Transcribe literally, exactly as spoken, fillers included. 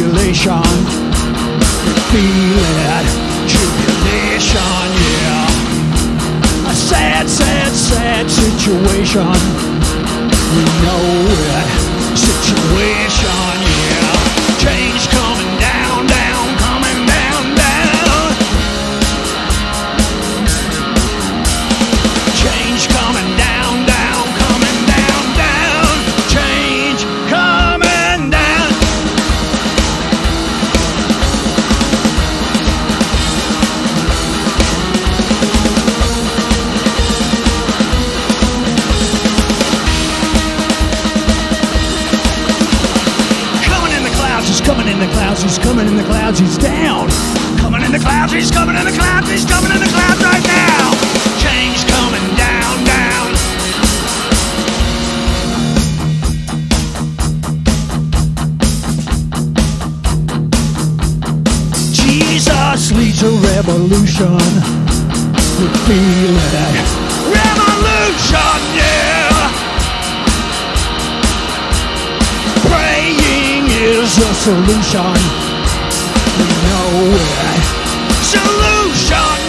population. You feel it, tribulation, yeah. A sad, sad, sad situation. We know it, situation, yeah. Change coming down, down, coming down, down. Change coming down, down, coming down, down. Change coming down. Coming in the clouds, he's coming in the clouds, he's coming in the clouds, he's down. Coming in the clouds, he's coming in the clouds, he's coming in the clouds right now. Change coming down, down. Jesus leads a revolution. We feel it. Revolution, yeah. Praying is a solution. We know it. Solution.